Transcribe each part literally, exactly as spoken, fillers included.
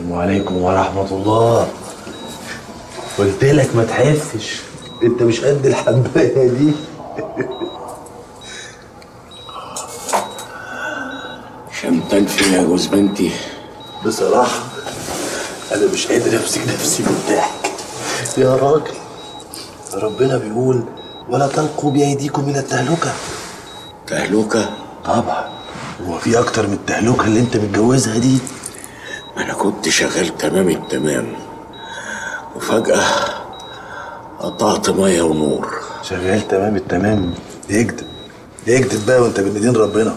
السلام عليكم ورحمة الله. قلت لك ما تحفش، انت مش قد الحبايه دي. شمتنتي يا جوز بنتي. بصراحة أنا مش قادر أمسك نفسي من الضحك يا راجل. ربنا بيقول ولا تلقوا بأيديكم إلى التهلكة. تهلكة؟ طبعا، هو في أكتر من التهلكة اللي أنت متجوزها دي؟ أنا كنت شغال تمام التمام وفجأة قطعت مية ونور. شغال تمام التمام؟ يكذب يكذب بقى وأنت بين إيدين ربنا.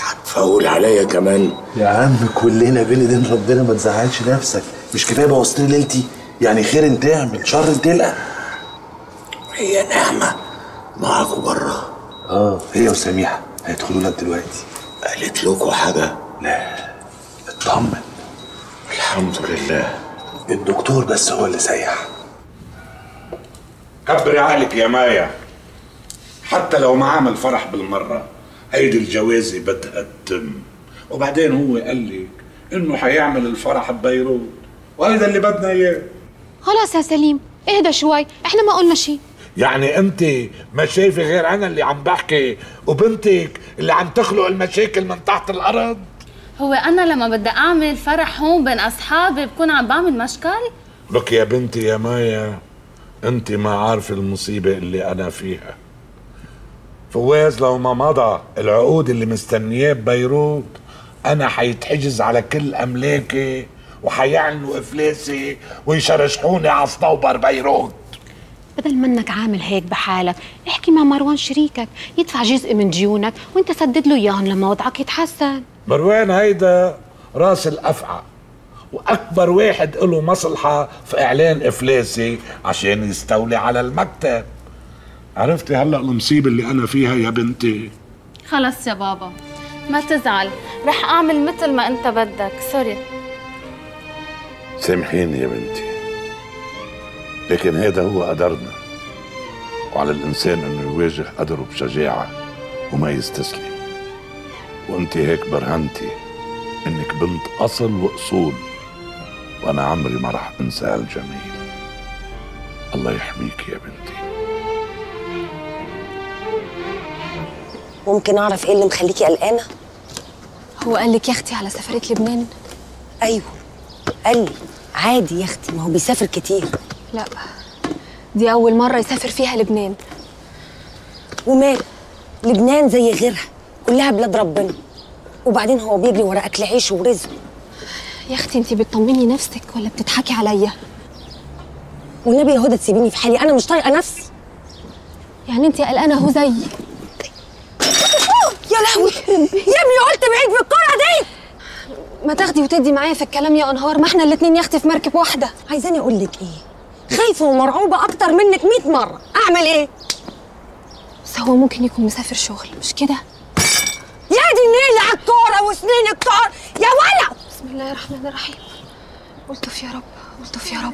هتفول عليا كمان؟ يا عم كلنا بين إيدين ربنا، ما تزعلش نفسك. مش كفاية بوظت لي ليلتي؟ يعني خير تعمل شر تلقى. هي نعمة معاكوا بره. اه هي وسميحة هيدخلوا لك دلوقتي. قالت لكوا حاجة؟ لا اطمن الحمد لله. الدكتور بس هو اللي سايح. كبري عقلك يا مايا، حتى لو ما عمل فرح بالمرة عيد الجوازة بتقدم. وبعدين هو قال لك انه هيعمل الفرح ببيروت وهيدا اللي بدنا اياه. خلاص يا سليم اهدى شوي، احنا ما قلنا شيء. يعني انت ما شايفه غير انا اللي عم بحكي وبنتك اللي عم تخلق المشاكل من تحت الارض؟ هو انا لما بدي اعمل فرح هون بين اصحابي بكون عم بعمل مشكل؟ لك يا بنتي يا مايا، انت ما عارفه المصيبه اللي انا فيها. فواز لو ما مضى العقود اللي مستنياه ببيروت انا حيتحجز على كل املاكي وحيعلنوا افلاسي ويشرشحوني على صنوبر بيروت. بدل منك عامل هيك بحالك، احكي مع مروان شريكك يدفع جزء من ديونك وانت سدد له اياهم لما وضعك يتحسن. مروان هيدا راس الافقع واكبر واحد له مصلحه في اعلان افلاسي عشان يستولي على المكتب. عرفتي هلا المصيبه اللي انا فيها يا بنتي؟ خلص يا بابا ما تزعل، رح اعمل مثل ما انت بدك. سوري سامحيني يا بنتي، لكن هذا هو قدرنا وعلى الإنسان أنه يواجه قدره بشجاعة وما يستسلم. وأنت هيك برهنتي أنك بنت أصل وأصول، وأنا عمري ما رح أنسى هالجميل. الله يحميك يا بنتي. ممكن أعرف إيه اللي مخليكي قلقانة؟ هو قال لك يا أختي على سفرية لبنان؟ أيوه قال لي عادي يا اختي، ما هو بيسافر كتير. لا دي اول مره يسافر فيها لبنان. ومال لبنان زي غيرها كلها بلاد ربنا، وبعدين هو بيجري ورا اكل عيشه ورزقه. يا اختي انت بتطمني نفسك ولا بتضحكي عليا؟ والنبي يا هدى تسيبيني في حالي، انا مش طايقه نفسي. يعني انت قلقانه اهو زي يا لهوي يا ابني قلت بعيد بالقرعه دي. ما تاخدي وتدي معايا في الكلام يا انهار، ما احنا الاتنين يا اختي في مركب واحده. عايزاني اقول لك ايه؟ خايفه ومرعوبه اكتر منك مية مره. اعمل ايه؟ بس هو ممكن يكون مسافر شغل مش كده؟ يا دي نيلي على الكوره وسنين الكار يا ولد. بسم الله الرحمن الرحيم. قلتف يا رب قلتف يا رب.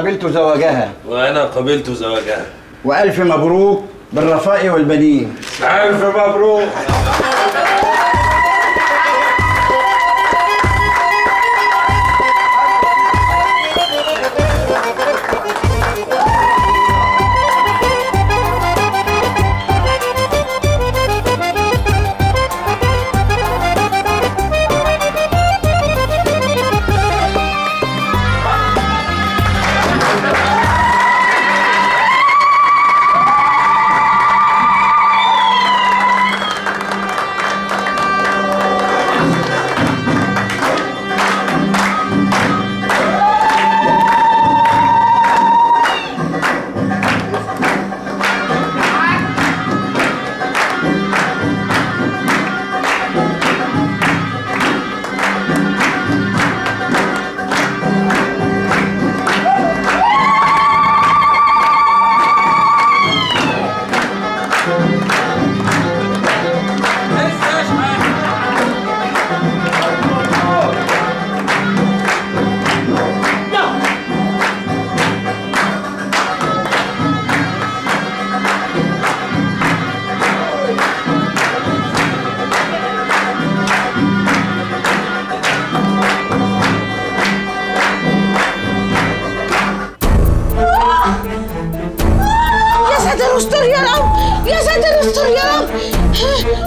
قبلت زواجها. وأنا قبلت زواجها. وألف مبروك بالرفاء والبنين. ألف مبروك.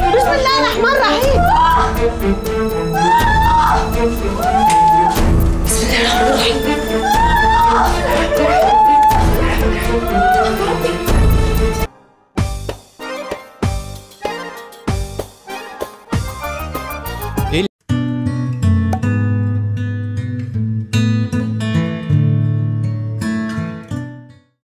بسم الله الرحمن الرحيم.